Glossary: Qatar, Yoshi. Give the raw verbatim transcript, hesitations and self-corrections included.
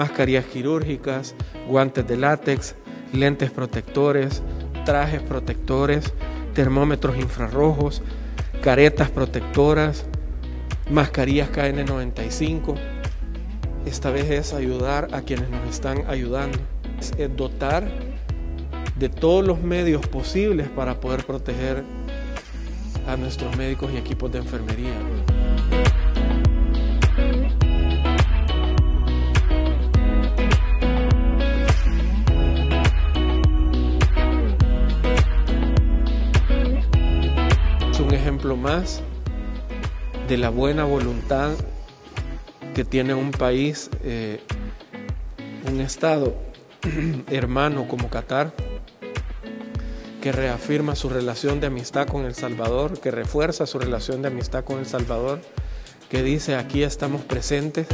mascarillas quirúrgicas, guantes de látex, lentes protectores, trajes protectores, termómetros infrarrojos, caretas protectoras, mascarillas K N noventa y cinco. Esta vez es ayudar a quienes nos están ayudando. Es dotar de todos los medios posibles para poder proteger a nuestros médicos y equipos de enfermería. Es un ejemplo más de la buena voluntad que tiene un país, eh, un estado hermano como Qatar, que reafirma su relación de amistad con El Salvador, que refuerza su relación de amistad con El Salvador, que dice: aquí estamos presentes.